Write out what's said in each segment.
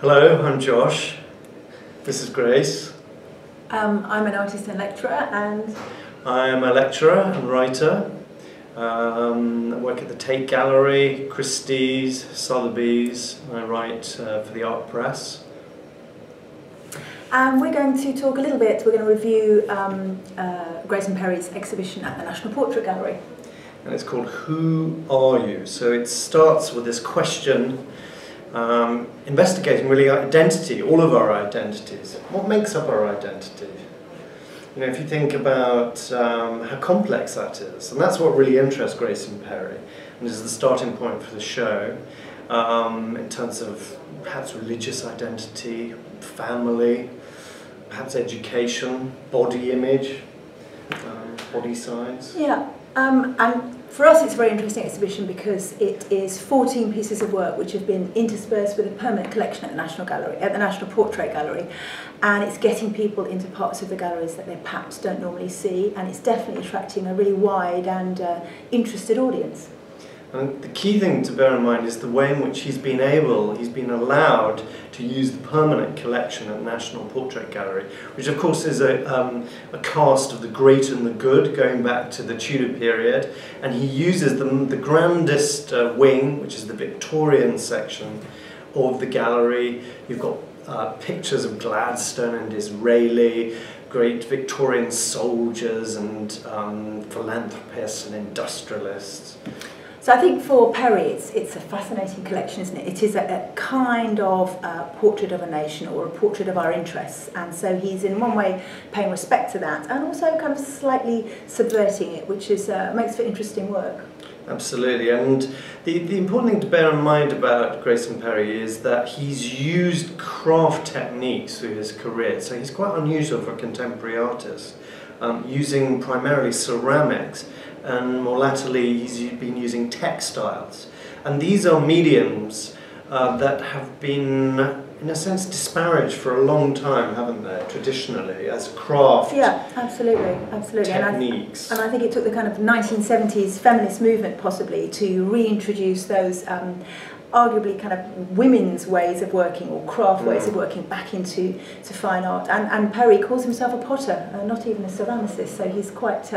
Hello, I'm Josh. This is Grace. I'm an artist and lecturer, and I am a lecturer and writer. I work at the Tate Gallery, Christie's, Sotheby's, and I write for the Art Press. And we're going to talk a little bit, we're going to review Grayson Perry's exhibition at the National Portrait Gallery. And it's called Who Are You? So it starts with this question, investigating really identity, all of our identities. What makes up our identity? You know, if you think about how complex that is, and that's what really interests Grayson Perry, and is the starting point for the show, in terms of perhaps religious identity, family, perhaps education, body image, body size. Yeah, and for us it's a very interesting exhibition because it is 14 pieces of work which have been interspersed with a permanent collection at the National Gallery, at the National Portrait Gallery, and it's getting people into parts of the galleries that they perhaps don't normally see, and it's definitely attracting a really wide and interested audience. And the key thing to bear in mind is the way in which he's been allowed to use the permanent collection at the National Portrait Gallery, which of course is a cast of the great and the good, going back to the Tudor period, and he uses the grandest wing, which is the Victorian section of the gallery. You've got pictures of Gladstone and Disraeli, great Victorian soldiers and philanthropists and industrialists. So I think for Perry, it's a fascinating collection, isn't it? It is a kind of portrait of a nation or a portrait of our interests, and so he's in one way paying respect to that, and also kind of slightly subverting it, which is makes for interesting work. Absolutely, and the important thing to bear in mind about Grayson Perry is that he's used craft techniques through his career, so he's quite unusual for a contemporary artist, using primarily ceramics, and more latterly he's been using textiles. And these are mediums that have been, in a sense, disparaged for a long time, haven't they, traditionally, as craft. Yeah, absolutely, absolutely. Techniques. And I think it took the kind of 1970s feminist movement, possibly, to reintroduce those arguably kind of women's ways of working or craft ways of working back into fine art. And Perry calls himself a potter, not even a ceramicist, so he's quite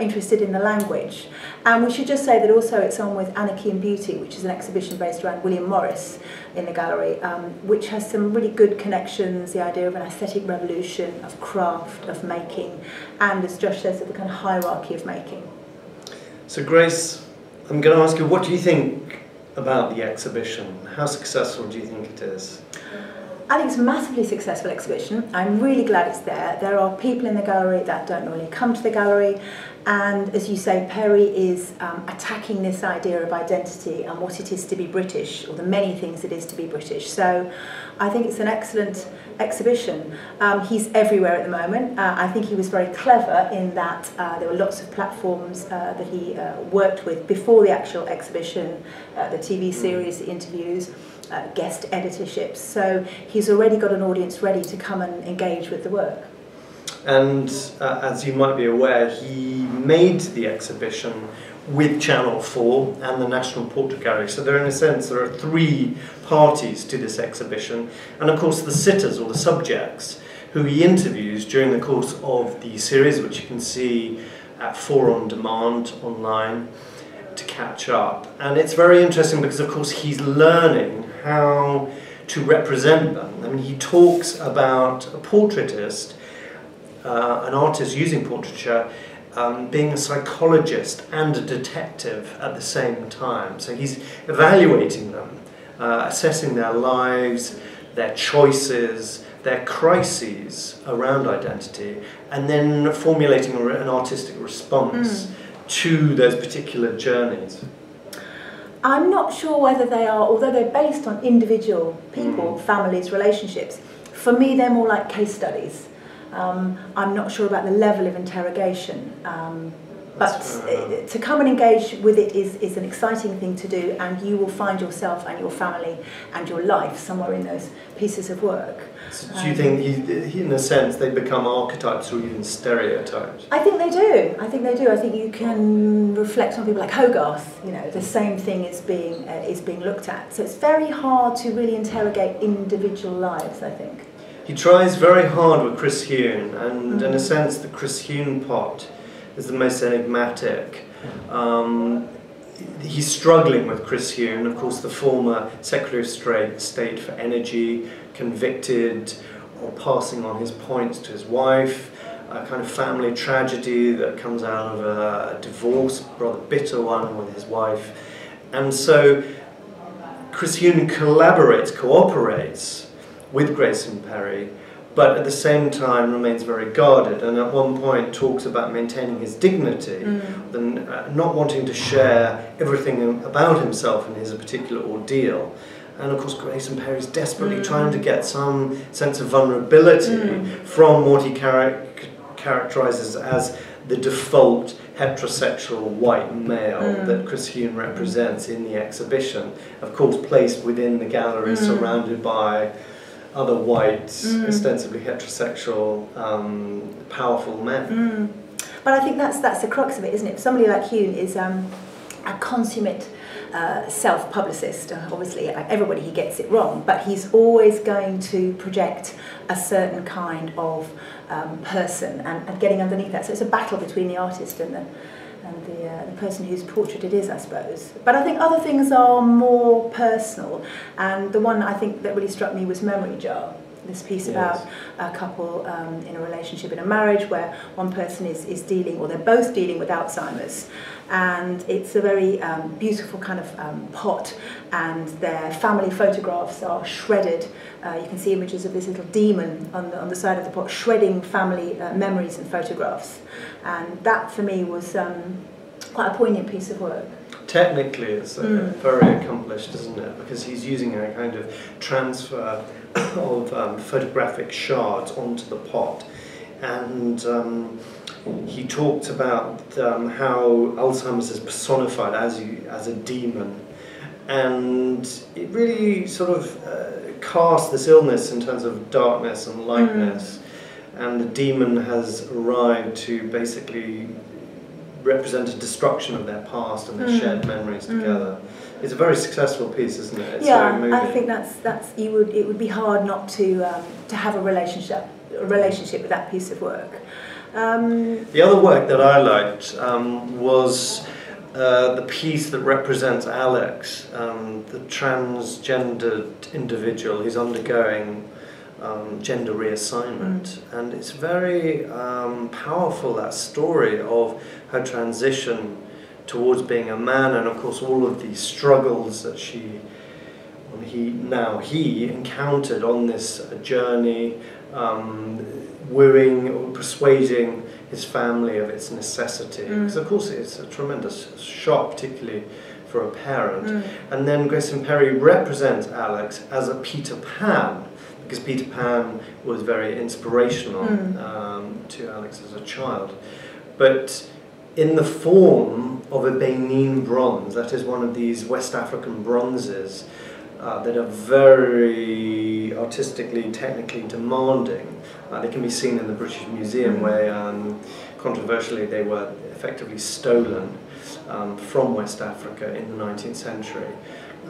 interested in the language. And we should just say that also it's on with Anarchy and Beauty, which is an exhibition based around William Morris in the gallery, which has some really good connections, the idea of an aesthetic revolution, of craft, of making, and as Josh says, of the kind of hierarchy of making. So Grace, I'm going to ask you, what do you think about the exhibition? How successful do you think it is? I think it's a massively successful exhibition. I'm really glad it's there. There are people in the gallery that don't normally come to the gallery, and as you say, Perry is attacking this idea of identity and what it is to be British, or the many things it is to be British. So I think it's an excellent exhibition. He's everywhere at the moment. I think he was very clever in that there were lots of platforms that he worked with before the actual exhibition, the TV series, the interviews, guest editorships, so he's already got an audience ready to come and engage with the work. And as you might be aware, he made the exhibition with Channel 4 and the National Portrait Gallery, so there, in a sense, there are three parties to this exhibition, and of course the sitters, or the subjects, who he interviews during the course of the series, which you can see at 4 on demand online to catch up. And it's very interesting because of course he's learning how to represent them. I mean, he talks about a portraitist, an artist using portraiture, being a psychologist and a detective at the same time. So he's evaluating them, assessing their lives, their choices, their crises around identity, and then formulating an artistic response to those particular journeys. I'm not sure whether they are, although they're based on individual people, families, relationships, for me they're more like case studies. I'm not sure about the level of interrogation. But to come and engage with it is an exciting thing to do, and you will find yourself and your family and your life somewhere in those pieces of work. So do you think, in a sense, they become archetypes or even stereotypes? I think they do. I think they do. I think you can reflect on people like Hogarth. You know, the same thing is being looked at. So it's very hard to really interrogate individual lives, I think. He tries very hard with Chris Huhne, and in a sense, the Chris Huhne part is the most enigmatic. He's struggling with Chris Huhne, of course, the former Secretary of State for Energy, convicted or passing on his points to his wife, a kind of family tragedy that comes out of a divorce, rather bitter one with his wife. And so Chris Huhne cooperates with Grayson Perry, but at the same time remains very guarded, and at one point talks about maintaining his dignity, not wanting to share everything about himself and his particular ordeal. And of course Grayson Perry's desperately trying to get some sense of vulnerability from what he characterises as the default heterosexual white male that Chris Huhne represents in the exhibition, of course placed within the gallery surrounded by other white, ostensibly heterosexual, powerful men. But I think that's the crux of it, isn't it? Somebody like Huhne is a consummate self-publicist. Obviously, everybody, he gets it wrong, but he's always going to project a certain kind of person and getting underneath that. So it's a battle between the artist and the person whose portrait it is, I suppose. But I think other things are more personal, and the one I think that really struck me was Memory Jar, this piece about a couple in a relationship, in a marriage, where one person is dealing, or they're both dealing with Alzheimer's, and it's a very beautiful kind of pot, and their family photographs are shredded. You can see images of this little demon on the side of the pot, shredding family memories and photographs, and that for me was quite a poignant piece of work. Technically it's very accomplished, isn't it, because he's using a kind of transfer of photographic shards onto the pot, and he talked about how Alzheimer's is personified as a demon, and it really sort of casts this illness in terms of darkness and lightness, and the demon has arrived to basically represent a destruction of their past and their shared memories together. It's a very successful piece, isn't it? It's very moving. I think that's it would be hard not to have a relationship with that piece of work. The other work that I liked was the piece that represents Alex, the transgendered individual who's undergoing gender reassignment, and it's very powerful, that story of her transition towards being a man, and of course all of the struggles that he encountered on this journey, wooing or persuading his family of its necessity, because of course it's a tremendous shock, particularly for a parent. And then Grayson Perry represents Alex as a Peter Pan, because Peter Pan was very inspirational to Alex as a child. But in the form of a Benin bronze, that is one of these West African bronzes that are very artistically, technically demanding. They can be seen in the British Museum, where controversially they were effectively stolen from West Africa in the 19th century.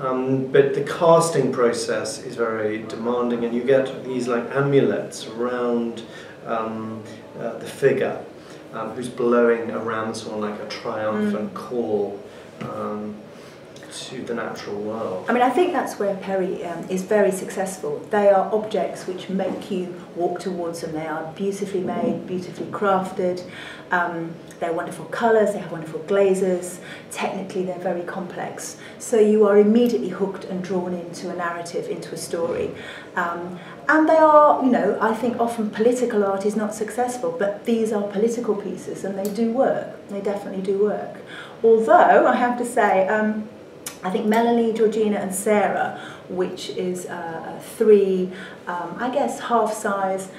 But the casting process is very demanding, and you get these like amulets around the figure, who's blowing around someone like a triumphant call to the natural world. I mean, I think that's where Perry is very successful. They are objects which make you walk towards them. They are beautifully made, beautifully crafted. They're wonderful colours, they have wonderful glazes. Technically, they're very complex. So you are immediately hooked and drawn into a narrative, into a story. And they are, you know, I think often political art is not successful, but these are political pieces and they do work. They definitely do work. Although, I have to say, I think Melanie, Georgina and Sarah which is three, I guess, half-size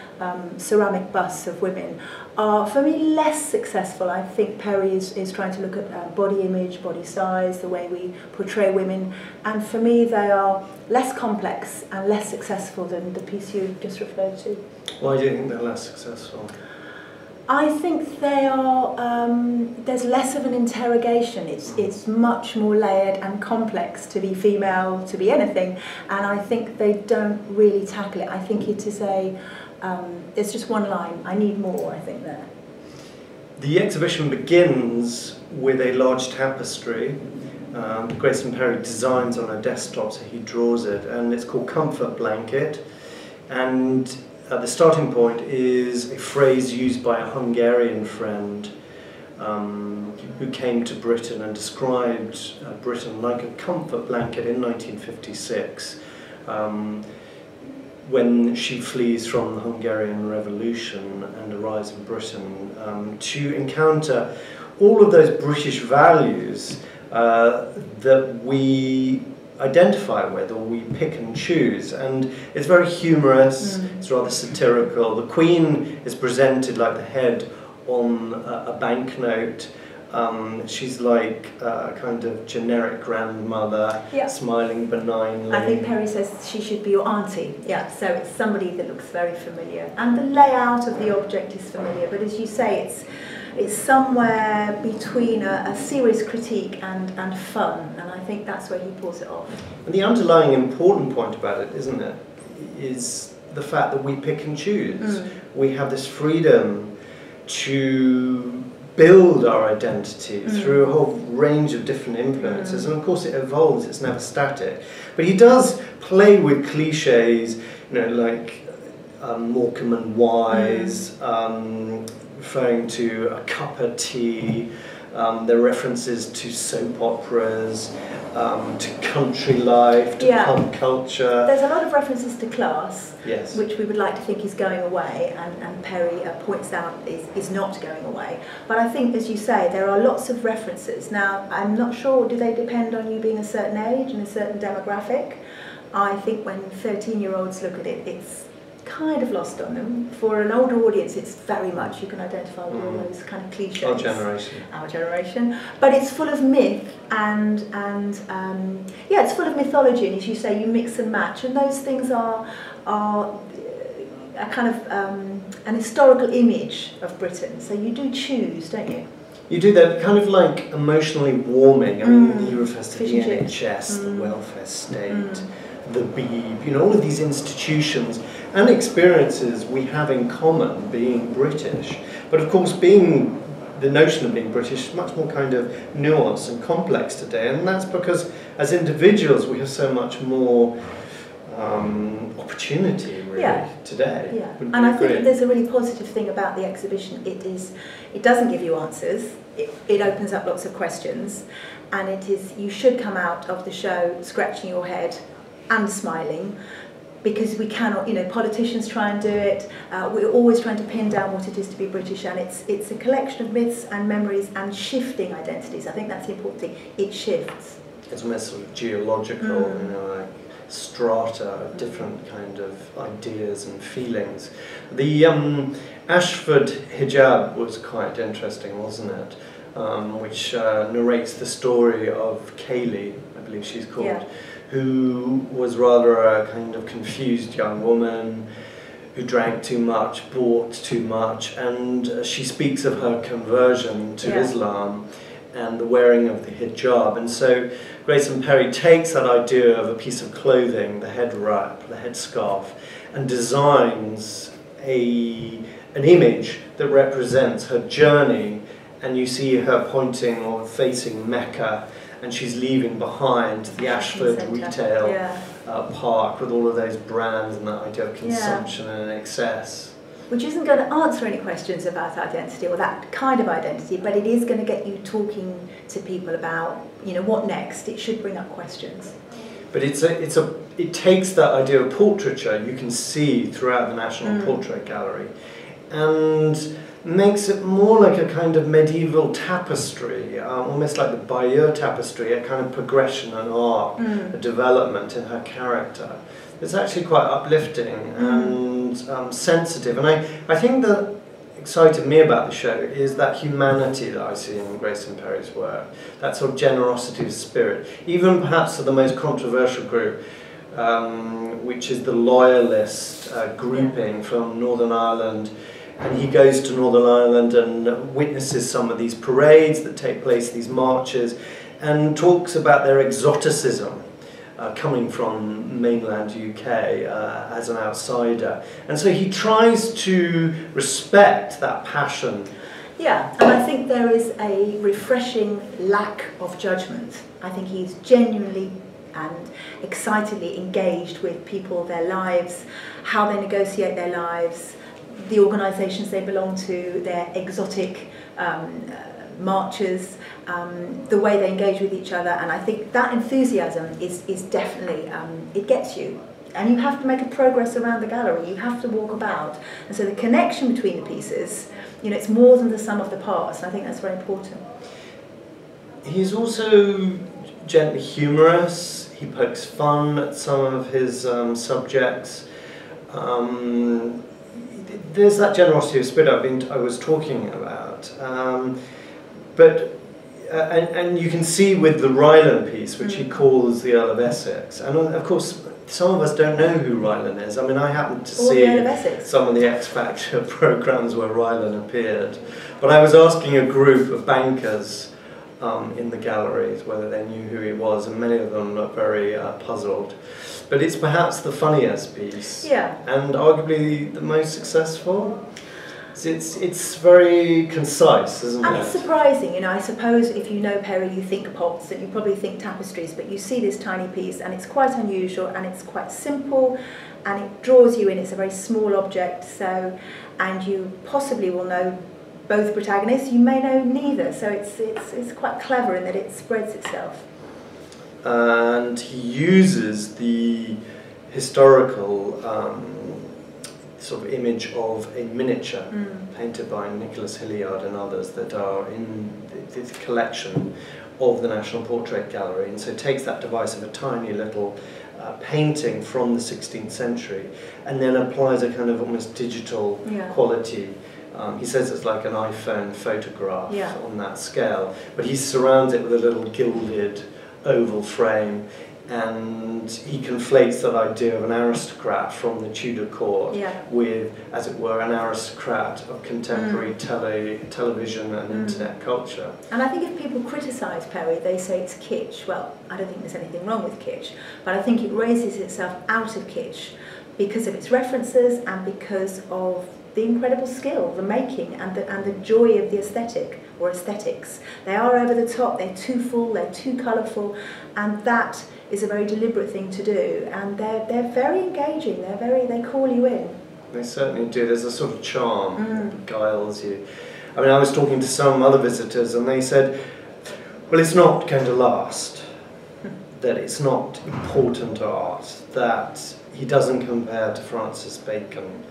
ceramic busts of women, are for me less successful. I think Perry is trying to look at body image, body size, the way we portray women, and for me they are less complex and less successful than the piece you just referred to. Why do you think they're less successful? I think they are, there's less of an interrogation. It's much more layered and complex to be female, to be anything, and I think they don't really tackle it. I think it is a, it's just one line. I need more, I think, there. The exhibition begins with a large tapestry. Grayson Perry designs on a desktop, so he draws it, and it's called Comfort Blanket. And the starting point is a phrase used by a Hungarian friend who came to Britain and described Britain like a comfort blanket in 1956 when she flees from the Hungarian Revolution and arrives in Britain to encounter all of those British values that we identify with, or we pick and choose, and it's very humorous, it's rather satirical. The Queen is presented like the head on a banknote. She's like a kind of generic grandmother, smiling benignly. I think Perry says she should be your auntie, so it's somebody that looks very familiar, and the layout of the object is familiar, but as you say, it's somewhere between a serious critique and fun, and I think that's where he pulls it off. And the underlying important point about it, isn't it, is the fact that we pick and choose. We have this freedom to build our identity through a whole range of different influences, and of course it evolves, it's never static. But he does play with cliches, you know, like Morecambe and Wise, referring to a cup of tea, there are references to soap operas, to country life, to pub culture. There's a lot of references to class, which we would like to think is going away, and Perry points out is not going away. But I think, as you say, there are lots of references. Now, I'm not sure, do they depend on you being a certain age and a certain demographic? I think when 13-year-olds look at it, it's kind of lost on them. For an older audience, it's very much, you can identify with all those kind of cliches. Our generation. Our generation. But it's full of myth and yeah, it's full of mythology, and as you say, you mix and match, and those things are a kind of an historical image of Britain. So you do choose, don't you? You do that, kind of like emotionally warming. I mean, he refers to the NHS, the welfare state, the Beeb, you know, all of these institutions and experiences we have in common being British. But of course, being the notion of being British is much more kind of nuanced and complex today, and that's because as individuals we have so much more opportunity really today. And I think there's a really positive thing about the exhibition. It doesn't give you answers. It opens up lots of questions, and it is, you should come out of the show scratching your head and smiling, because we cannot, you know, politicians try and do it, we're always trying to pin down what it is to be British, and it's a collection of myths and memories and shifting identities. I think that's the important thing, it shifts. It's almost sort of geological, you know, like strata of different kind of ideas and feelings. The Ashford hijab was quite interesting, wasn't it? Which narrates the story of Kaylee, I believe she's called, who was rather a kind of confused young woman who drank too much, bought too much, and she speaks of her conversion to Islam and the wearing of the hijab. And so Grayson Perry takes that idea of a piece of clothing, the head wrap, the head scarf, and designs an image that represents her journey, and you see her pointing or facing Mecca, and she's leaving behind the Ashford retail park with all of those brands and that idea of consumption and excess. Which isn't going to answer any questions about identity or that kind of identity, but it is going to get you talking to people about, you know, what next. It should bring up questions. But it takes that idea of portraiture you can see throughout the National Portrait Gallery, and makes it more like a kind of medieval tapestry, almost like the Bayeux tapestry, a kind of progression and arc, a development in her character. It's actually quite uplifting and sensitive, and I think that excited me about the show is that humanity that I see in Grayson Perry's work, that sort of generosity of spirit, even perhaps to the most controversial group, which is the loyalist grouping from Northern Ireland. And he goes to Northern Ireland and witnesses some of these parades that take place, these marches, and talks about their exoticism coming from mainland UK as an outsider. And so he tries to respect that passion. Yeah, and I think there is a refreshing lack of judgment. I think he's genuinely and excitedly engaged with people, their lives, how they negotiate their lives, the organisations they belong to, their exotic marches, the way they engage with each other, and I think that enthusiasm is definitely, it gets you. And you have to make a progress around the gallery, you have to walk about. And so the connection between the pieces, you know, it's more than the sum of the parts, and I think that's very important. He's also gently humorous, he pokes fun at some of his subjects. There's that generosity of spirit I was talking about, and you can see with the Rylan piece, which he calls the Earl of Essex, and of course some of us don't know who Rylan is. I mean, I happened to see some of the X Factor programmes where Rylan appeared, but I was asking a group of bankers in the galleries whether they knew who he was, and many of them are very puzzled. But it's perhaps the funniest piece, and arguably the most successful. It's very concise, isn't it? And it's surprising, you know, I suppose if you know Perry, you think pots, and you probably think tapestries, but you see this tiny piece, and it's quite unusual, and it's quite simple, and it draws you in. It's a very small object, so, and you possibly will know both protagonists, you may know neither, so it's quite clever in that it spreads itself. And he uses the historical sort of image of a miniature painted by Nicholas Hilliard and others that are in this collection of the National Portrait Gallery, and so takes that device of a tiny little painting from the 16th century and then applies a kind of almost digital quality. He says it's like an iPhone photograph on that scale, but he surrounds it with a little gilded oval frame, and he conflates that idea of an aristocrat from the Tudor court with, as it were, an aristocrat of contemporary television and internet culture. And I think if people criticise Perry, they say it's kitsch. Well, I don't think there's anything wrong with kitsch, but I think it raises itself out of kitsch because of its references and because of the incredible skill, the making, and the joy of the aesthetic, or aesthetics. They are over the top, they're too full, they're too colourful, and that is a very deliberate thing to do, and they're very engaging, they call you in. They certainly do, there's a sort of charm that beguiles you. I mean, I was talking to some other visitors and they said, well, it's not going to last, that it's not important art, that he doesn't compare to Francis Bacon.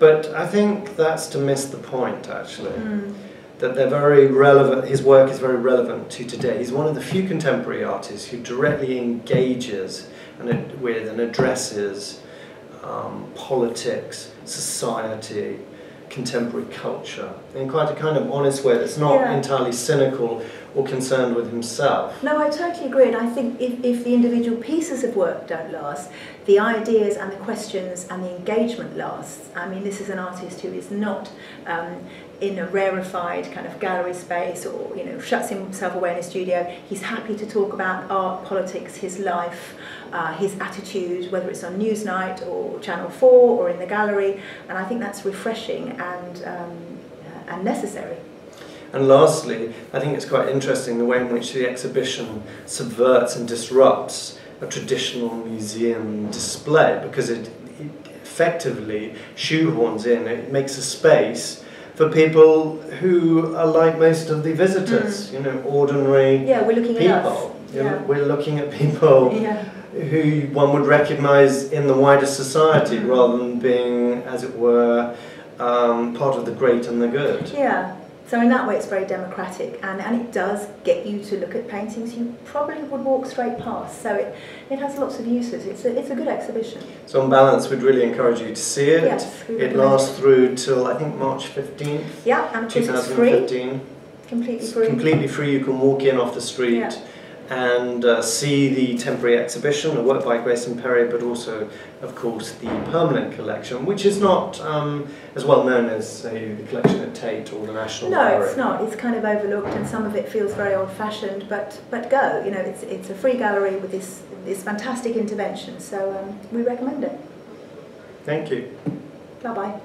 But I think that's to miss the point, actually, that they're very relevant, his work is very relevant to today. He's one of the few contemporary artists who directly engages with and addresses politics, society, contemporary culture, in quite a kind of honest way that's not entirely cynical or concerned with himself. No, I totally agree, and I think if the individual pieces of work don't last, the ideas and the questions and the engagement lasts. I mean, this is an artist who is not in a rarefied kind of gallery space, or, you know, shuts himself away in a studio. He's happy to talk about art, politics, his life, his attitude, whether it's on Newsnight or Channel 4 or in the gallery, and I think that's refreshing and necessary. And lastly, I think it's quite interesting the way in which the exhibition subverts and disrupts a traditional museum display, because it effectively shoehorns in, it makes a space for people who are like most of the visitors, you know, ordinary we're looking people. At us. We're looking at people who one would recognise in the wider society rather than being, as it were, part of the great and the good. Yeah. So in that way it's very democratic, and it does get you to look at paintings you probably would walk straight past, so it has lots of uses. It's a good exhibition. So on balance, we'd really encourage you to see it. Yes, it lasts through till I think March 15th. Yeah, and 2015. It's free. Completely free. It's completely free, you can walk in off the street. Yeah. And see the temporary exhibition, a work by Grayson Perry, but also, of course, the permanent collection, which is not as well known as, say, the collection at Tate or the National Gallery. No, it's not. It's kind of overlooked, and some of it feels very old-fashioned. But go, you know, it's a free gallery with this fantastic intervention. So we recommend it. Thank you. Bye bye.